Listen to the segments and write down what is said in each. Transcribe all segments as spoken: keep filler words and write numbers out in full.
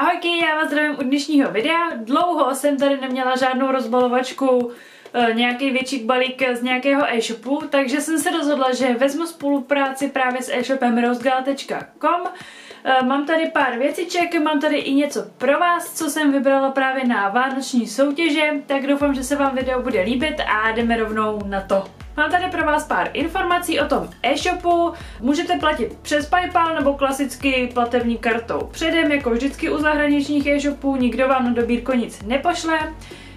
Ahojky, já vás zdravím u dnešního videa. Dlouho jsem tady neměla žádnou rozbalovačku, nějaký větší balík z nějakého e-shopu, takže jsem se rozhodla, že vezmu spolupráci právě s e-shopem Rosegal tečka com. Mám tady pár věciček, mám tady i něco pro vás, co jsem vybrala právě na vánoční soutěže, tak doufám, že se vám video bude líbit a jdeme rovnou na to. Mám tady pro vás pár informací o tom e-shopu. Můžete platit přes PayPal nebo klasicky platební kartou předem, jako vždycky u zahraničních e-shopů, nikdo vám na dobírko nic nepošle.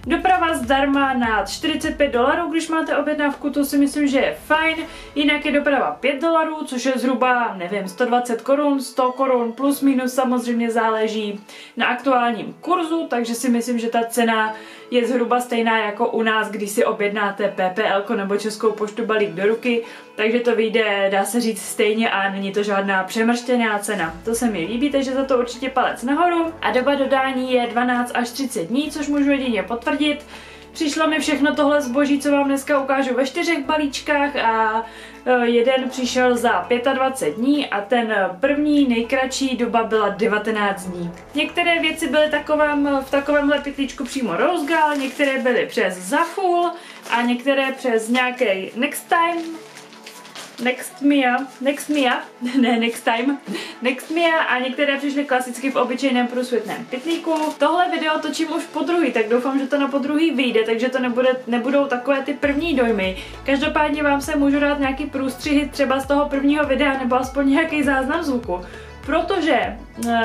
Doprava zdarma na čtyřicet pět dolarů, když máte objednávku, to si myslím, že je fajn. Jinak je doprava pět dolarů, což je zhruba, nevím, sto dvacet korun, sto korun, plus minus, samozřejmě záleží na aktuálním kurzu, takže si myslím, že ta cena je zhruba stejná jako u nás, když si objednáte P P L nebo Českou poštu balík do ruky, takže to vyjde, dá se říct, stejně a není to žádná přemrštěná cena. To se mi líbí, takže za to určitě palec nahoru. A doba dodání je dvanáct až třicet dní, což můžu jedině potvrdit. Přišlo mi všechno tohle zboží, co vám dneska ukážu, ve čtyřech balíčkách a jeden přišel za dvacet pět dní a ten první nejkratší doba byla devatenáct dní. Některé věci byly takovém, v takovémhle pytlíčku přímo Rosegal, některé byly přes Zaful a některé přes nějaký Next Time. NextMia, NextMia, ne Next Time, NextMia a některé přišly klasicky v obyčejném průsvitném pytlíku. Tohle video točím už podruhý, tak doufám, že to na podruhý vyjde, takže to nebude, nebudou takové ty první dojmy. Každopádně vám se můžu dát nějaký průstřihy třeba z toho prvního videa nebo aspoň nějaký záznam zvuku, protože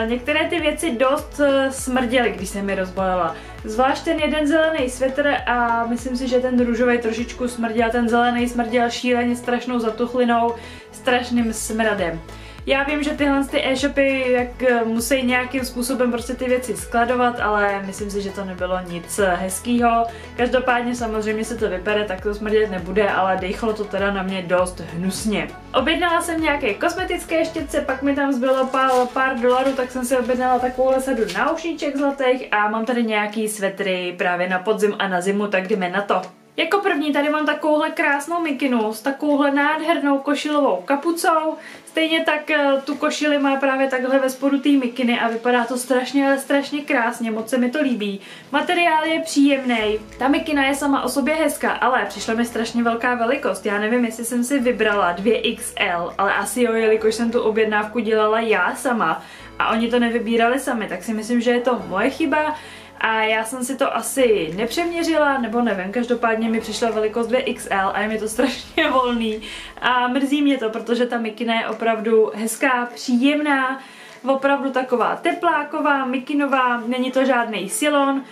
některé ty věci dost smrděly, když jsem je rozbalila. Zvlášť ten jeden zelený svetr a myslím si, že ten růžový trošičku smrděl, ten zelený smrděl šíleně strašnou zatuchlinou, strašným smradem. Já vím, že tyhle ty e-shopy jak musí nějakým způsobem prostě ty věci skladovat, ale myslím si, že to nebylo nic hezkýho. Každopádně samozřejmě se to vypere, tak to smrdět nebude, ale dejchlo to teda na mě dost hnusně. Objednala jsem nějaké kosmetické štětce, pak mi tam zbylo pár, pár dolarů, tak jsem si objednala takovouhle sadu náušníček zlatých a mám tady nějaký svetry právě na podzim a na zimu, tak jdeme na to. Jako první tady mám takovouhle krásnou mikinu s takovouhle nádhernou košilovou kapucou. Stejně tak tu košili má právě takhle ve spodu té mikiny a vypadá to strašně, ale strašně krásně, moc se mi to líbí. Materiál je příjemný, ta mikina je sama o sobě hezká, ale přišla mi strašně velká velikost. Já nevím, jestli jsem si vybrala dvě iks el, ale asi jo, jelikož jsem tu objednávku dělala já sama a oni to nevybírali sami, tak si myslím, že je to moje chyba. A já jsem si to asi nepřeměřila, nebo nevím, každopádně mi přišla velikost dvě iks el a je mi to strašně volný. A mrzí mě to, protože ta mikina je opravdu hezká, příjemná, opravdu taková tepláková, mikinová, není to žádný silon.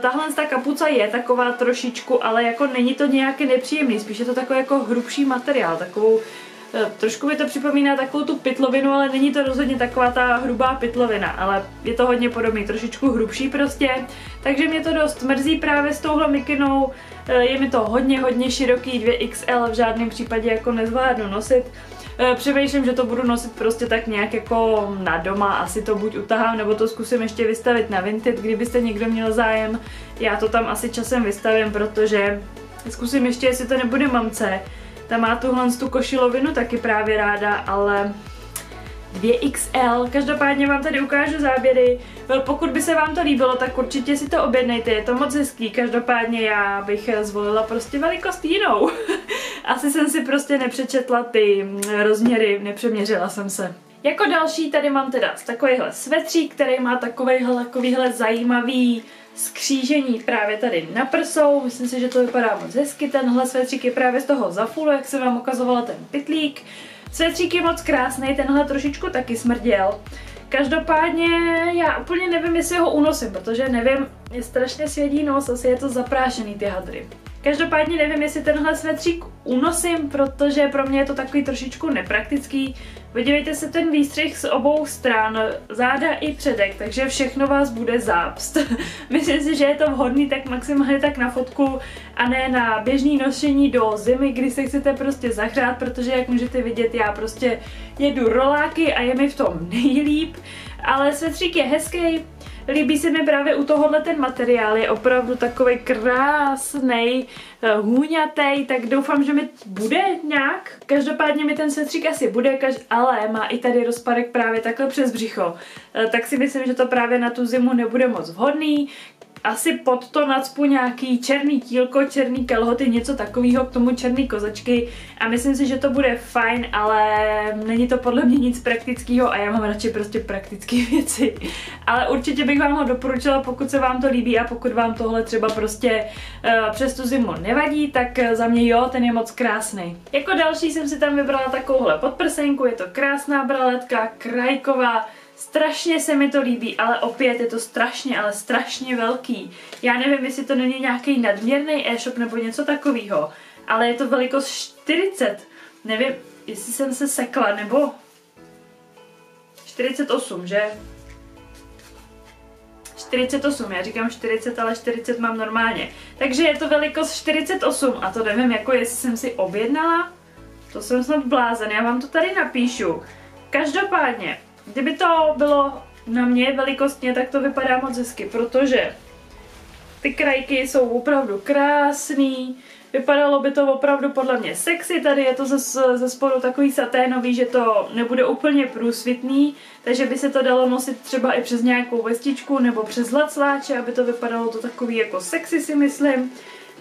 Tahle ta kapuca je taková trošičku, ale jako není to nějaký nepříjemný, spíš je to takový jako hrubší materiál, takovou... Trošku mi to připomíná takovou tu pytlovinu, ale není to rozhodně taková ta hrubá pytlovina, ale je to hodně podobný, trošičku hrubší prostě. Takže mě to dost mrzí právě s touhle mikinou, je mi to hodně, hodně široký, dvě iks el v žádném případě jako nezvládnu nosit. Přemýšlím, že to budu nosit prostě tak nějak jako na doma, asi to buď utahám, nebo to zkusím ještě vystavit na VINTED, kdybyste někdo měl zájem. Já to tam asi časem vystavím, protože zkusím ještě, jestli to nebude mamce. Ta má tuhle tu košilovinu taky právě ráda, ale dvě iks el. Každopádně vám tady ukážu záběry. Pokud by se vám to líbilo, tak určitě si to objednejte, je to moc hezký. Každopádně já bych zvolila prostě velikost jinou. Asi jsem si prostě nepřečetla ty rozměry, nepřeměřila jsem se. Jako další tady mám teda takovýhle svetřík, který má takovejhle, takovýhle zajímavý skřížení právě tady na prsou. Myslím si, že to vypadá moc hezky. Tenhle svetřík je právě z toho Zafulu, jak jsem vám ukazovala ten pytlík. Svetřík je moc krásný, tenhle trošičku taky smrděl. Každopádně já úplně nevím, jestli ho unosím, protože nevím, je strašně svědí nos, asi je to zaprášený ty hadry. Každopádně nevím, jestli tenhle svetřík unosím, protože pro mě je to takový trošičku nepraktický. Podívejte se, ten výstřih z obou stran, záda i předek, takže všechno vás bude zápst. Myslím si, že je to vhodný tak maximálně tak na fotku a ne na běžný nošení do zimy, kdy se chcete prostě zahrát, protože jak můžete vidět, já prostě jedu roláky a je mi v tom nejlíp. Ale svetřík je hezký. Líbí se mi právě u tohohle ten materiál, je opravdu takový krásný, hůňatej, tak doufám, že mi bude nějak. Každopádně mi ten setřík asi bude, ale má i tady rozpadek právě takhle přes břicho. Tak si myslím, že to právě na tu zimu nebude moc vhodný. Asi pod to nacpu nějaký černý tílko, černý kalhoty, něco takového, k tomu černý kozačky a myslím si, že to bude fajn, ale není to podle mě nic praktického a já mám radši prostě praktické věci. Ale určitě bych vám ho doporučila, pokud se vám to líbí a pokud vám tohle třeba prostě uh, přes tu zimu nevadí, tak za mě jo, ten je moc krásný. Jako další jsem si tam vybrala takovouhle podprsenku, je to krásná braletka, krajková. Strašně se mi to líbí, ale opět je to strašně, ale strašně velký. Já nevím, jestli to není nějaký nadměrný e-shop nebo něco takového, ale je to velikost čtyřicet. Nevím, jestli jsem se sekla, nebo čtyřicet osm, že? čtyřicet osm, já říkám čtyřicet, ale čtyřicet mám normálně. Takže je to velikost čtyřicet osm a to nevím, jako jestli jsem si objednala. To jsem snad blázen, já vám to tady napíšu. Každopádně, kdyby to bylo na mě velikostně, tak to vypadá moc hezky, protože ty krajky jsou opravdu krásný, vypadalo by to opravdu podle mě sexy, tady je to ze, ze spodu takový saténový, že to nebude úplně průsvitný, takže by se to dalo nosit třeba i přes nějakou vestičku nebo přes lacláče, aby to vypadalo to takový jako sexy, si myslím.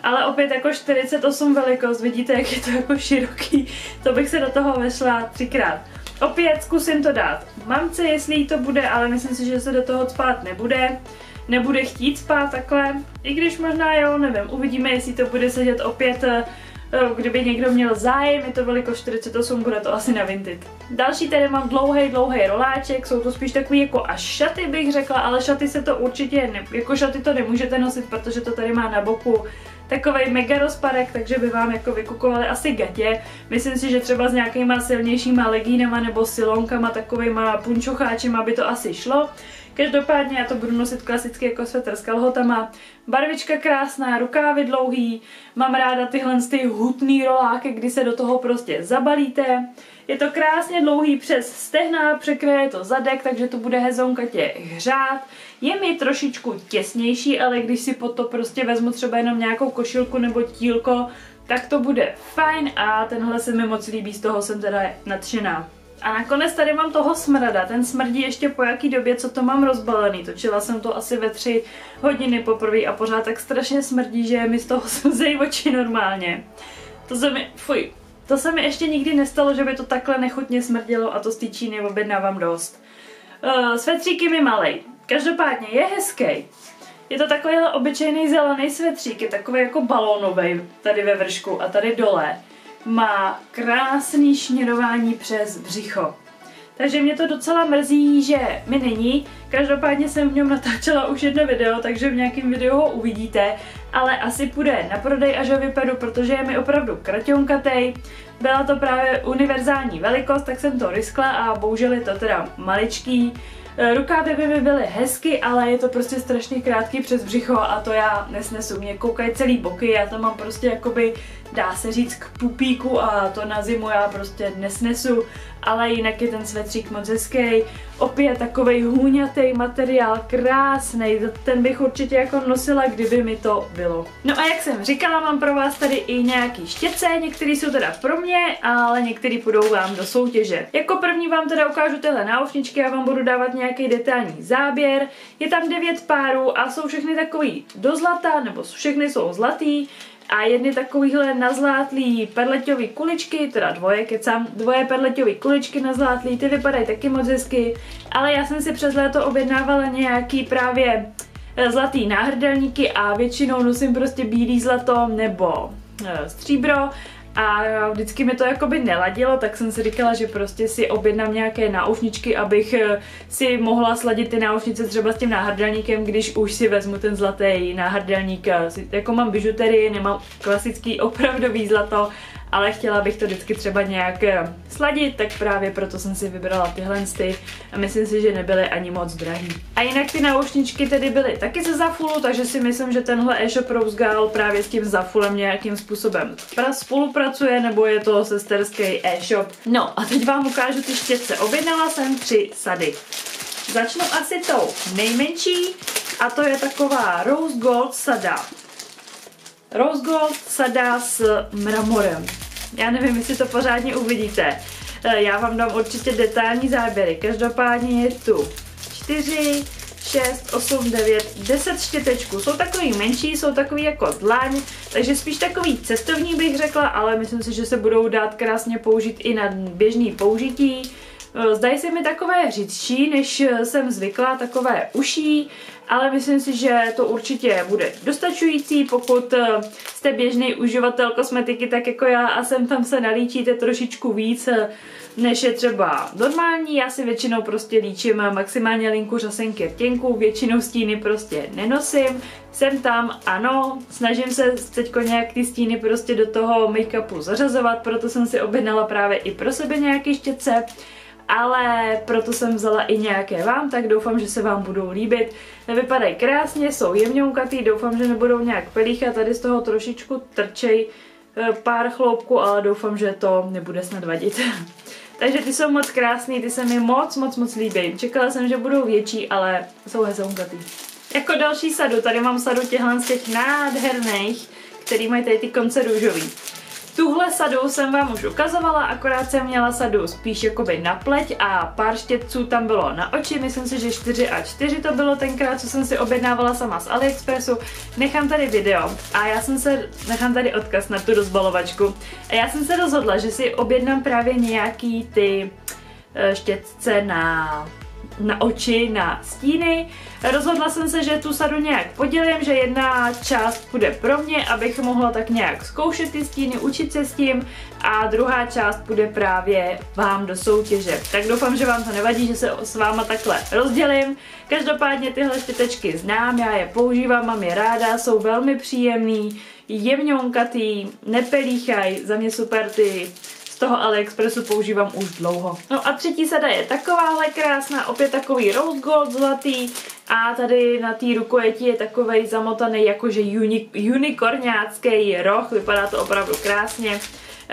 Ale opět jako čtyřicet osm velikost, vidíte, jak je to jako široký, to bych se do toho vešla třikrát. Opět zkusím to dát mamce, jestli jí to bude, ale myslím si, že se do toho spát nebude. Nebude chtít spát takhle, i když možná jo, nevím, uvidíme, jestli to bude sedět opět, kdyby někdo měl zájem, je to velikost čtyřicet osm, bude to asi na Vinted. Další tady mám dlouhý, dlouhý roláček, jsou to spíš takový jako až šaty bych řekla, ale šaty se to určitě, ne, jako šaty to nemůžete nosit, protože to tady má na boku takovej mega rozpadek, takže by vám jako vykukovaly asi gatě. Myslím si, že třeba s nějakýma silnějšíma legínama nebo silonkama, takovejma punčocháčima by to asi šlo. Každopádně já to budu nosit klasicky jako svetr s kalhotama. Barvička krásná, rukávy dlouhý, mám ráda tyhle z ty hutný roláky, kdy se do toho prostě zabalíte. Je to krásně dlouhý přes stehna, překryje to zadek, takže to bude hezonkatě hřát. Je mi trošičku těsnější, ale když si pod to prostě vezmu třeba jenom nějakou košilku nebo tílko, tak to bude fajn a tenhle se mi moc líbí, z toho jsem teda nadšená. A nakonec tady mám toho smrada, ten smrdí ještě po jaký době, co to mám rozbalený, točila jsem to asi ve tři hodiny poprvé a pořád tak strašně smrdí, že mi z toho slzejí oči normálně. To se mi, fuj, to se mi ještě nikdy nestalo, že by to takhle nechutně smrdilo a to z té Číny objednávám dost. Uh, svetříky mi malej, každopádně je hezký. Je to takovýhle obyčejný zelený svetřík, je takový jako balónový tady ve vršku a tady dole. Má krásný šněrování přes břicho. Takže mě to docela mrzí, že mi není. Každopádně jsem v něm natáčela už jedno video, takže v nějakém videu ho uvidíte. Ale asi půjde na prodej, až ho vypedu, protože je mi opravdu kratonkatej. Byla to právě univerzální velikost, tak jsem to riskla a bohužel je to teda maličký. Rukávy by mi byly hezky, ale je to prostě strašně krátký přes břicho a to já nesnesu. Mě koukají celý boky, já to mám prostě jakoby, dá se říct, k pupíku a to na zimu já prostě nesnesu. Ale jinak je ten svetřík moc hezký. Opět takovej hůňatej materiál, krásný. Ten bych určitě jako nosila, kdyby mi to bylo. No a jak jsem říkala, mám pro vás tady i nějaký štětce. Některý jsou teda pro mě, ale některý půjdou vám do soutěže. Jako první vám teda ukážu tyhle náušničky, já vám budu dávat nějaký detailní záběr. Je tam devět párů a jsou všechny takový do zlata, nebo všechny jsou zlatý. A jedny takovýhle nazlátlý perleťový kuličky, teda dvoje, kecám, dvoje perleťový kuličky nazlátlý, ty vypadají taky moc hezky, ale já jsem si přes léto objednávala nějaký právě zlatý náhrdelníky a většinou nosím prostě bílý zlato nebo stříbro a vždycky mi to jakoby neladilo, tak jsem si říkala, že prostě si objednám nějaké náušničky, abych si mohla sladit ty náušnice třeba s tím náhrdelníkem, když už si vezmu ten zlatý náhrdelník. Jako mám bižuterii, nemám klasický opravdový zlato, ale chtěla bych to vždycky třeba nějak sladit, tak právě proto jsem si vybrala tyhle sty a myslím si, že nebyly ani moc drahý. A jinak ty náušničky tedy byly taky ze Zafulu, takže si myslím, že tenhle e-shop Rosegal právě s tím Zafulem nějakým způsobem spolupracuje, nebo je to sesterský e-shop. No a teď vám ukážu ty štětce. Objednala jsem tři sady. Začnu asi tou nejmenší a to je taková Rose Gold sada. Rose Gold sada s mramorem. Já nevím, jestli to pořádně uvidíte. Já vám dám určitě detailní záběry. Každopádně je tu čtyři, šest, osm, devět, deset štětečků. Jsou takový menší, jsou takový jako dlaň, takže spíš takový cestovní bych řekla, ale myslím si, že se budou dát krásně použít i na běžný použití. Zdají se mi takové řídší, než jsem zvyklá, takové uší, ale myslím si, že to určitě bude dostačující, pokud jste běžný uživatel kosmetiky, tak jako já a sem tam se nalíčíte trošičku víc, než je třeba normální. Já si většinou prostě líčím maximálně linku řasenky rtěnku, většinou stíny prostě nenosím, jsem tam, ano, snažím se teďko nějak ty stíny prostě do toho make-upu zařazovat, proto jsem si objednala právě i pro sebe nějaký štětce, ale proto jsem vzala i nějaké vám, tak doufám, že se vám budou líbit. Vypadají krásně, jsou jemňoukatý, doufám, že nebudou nějak pelíchat, tady z toho trošičku trčej pár chloupků, ale doufám, že to nebude snad vadit. Takže ty jsou moc krásný, ty se mi moc, moc, moc líbí. Čekala jsem, že budou větší, ale jsou hezounkatý. Jako další sadu, tady mám sadu těchhle z těch nádherných, který mají tady ty konce růžový. Tuhle sadu jsem vám už ukazovala, akorát jsem měla sadu spíš jakoby na pleť a pár štětců tam bylo na oči, myslím si, že čtyři a čtyři to bylo tenkrát, co jsem si objednávala sama z AliExpressu. Nechám tady video a já jsem se, nechám tady odkaz na tu rozbalovačku. A já jsem se rozhodla, že si objednám právě nějaký ty štětce na... na oči, na stíny. Rozhodla jsem se, že tu sadu nějak podělím, že jedna část bude pro mě, abych mohla tak nějak zkoušet ty stíny, učit se s tím a druhá část bude právě vám do soutěže. Tak doufám, že vám to nevadí, že se s váma takhle rozdělím. Každopádně tyhle štětečky znám, já je používám, mám je ráda, jsou velmi příjemný, jemňonkatý, nepelíchaj, za mě super, ty z toho AliExpressu používám už dlouho. No a třetí sada je takováhle krásná, opět takový rose gold zlatý a tady na té rukojeti je takovej zamotaný jakože uni unikorňácký roh, vypadá to opravdu krásně.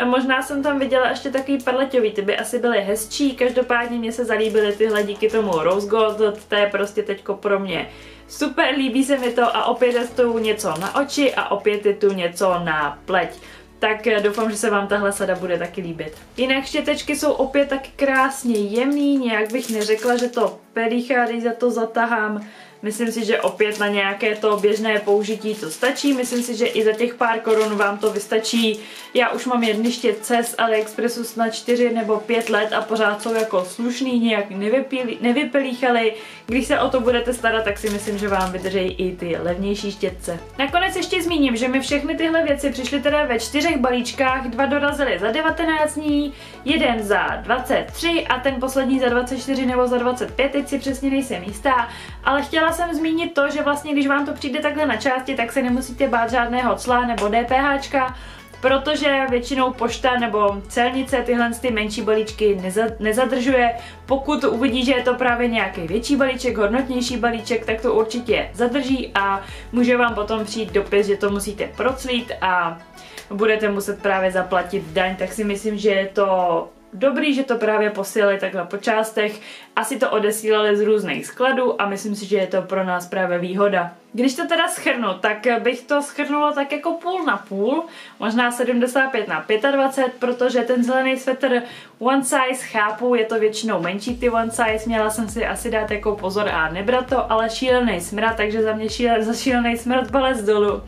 Možná jsem tam viděla ještě takový perleťový, ty by asi byly hezčí, každopádně mě se zalíbily tyhle díky tomu rose gold, to je prostě teďko pro mě super, líbí se mi to a opět je tu něco na oči a opět je tu něco na pleť. Tak doufám, že se vám tahle sada bude taky líbit. Jinak štětečky jsou opět tak krásně jemný, nějak bych neřekla, že to pelíchá, když za to zatahám. Myslím si, že opět na nějaké to běžné použití to stačí, myslím si, že i za těch pár korun vám to vystačí. Já už mám jedny štětce z AliExpressu na čtyři nebo pět let a pořád jsou jako slušný, nějak nevypelíchaly. Když se o to budete starat, tak si myslím, že vám vydrží i ty levnější štětce. Nakonec ještě zmíním, že mi všechny tyhle věci přišly teda ve čtyřech balíčkách, dva dorazily za devatenáct dní, jeden za dvacet tři a ten poslední za dvacet čtyři nebo za dvacet pět, teď si přesně nejsem jistá, ale chtěla jsem zmínit to, že vlastně když vám to přijde takhle na části, tak se nemusíte bát žádného cla nebo DPHčka, protože většinou pošta nebo celnice tyhle ty menší balíčky neza nezadržuje. Pokud uvidí, že je to právě nějaký větší balíček, hodnotnější balíček, tak to určitě zadrží a může vám potom přijít dopis, že to musíte proclít a budete muset právě zaplatit daň, tak si myslím, že je to dobrý, že to právě posílali takhle po částech, asi to odesílali z různých skladů a myslím si, že je to pro nás právě výhoda. Když to teda shrnu, tak bych to shrnula tak jako půl na půl, možná sedmdesát pět na dvacet pět, protože ten zelený svetr one size chápu, je to většinou menší ty one size, měla jsem si asi dát jako pozor a nebrat to, ale šílený smrad, takže za mě šíle, za šílený smrad palec dolů.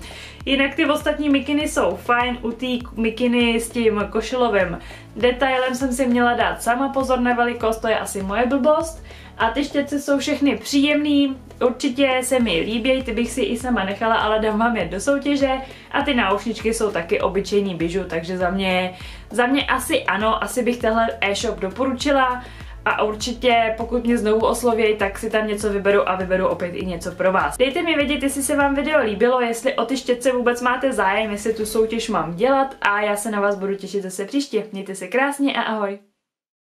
Jinak ty ostatní mikiny jsou fajn, u té mikiny s tím košilovým detailem jsem si měla dát sama pozor na velikost, to je asi moje blbost. A ty štětce jsou všechny příjemný, určitě se mi líbí, ty bych si i sama nechala, ale dám vám je do soutěže. A ty náušničky jsou taky obyčejný bižu, takže za mě, za mě asi ano, asi bych tenhle e-shop doporučila. A určitě, pokud mě znovu osloví, tak si tam něco vyberu a vyberu opět i něco pro vás. Dejte mi vědět, jestli se vám video líbilo, jestli o ty štětce vůbec máte zájem, jestli tu soutěž mám dělat a já se na vás budu těšit zase příště. Mějte se krásně a ahoj!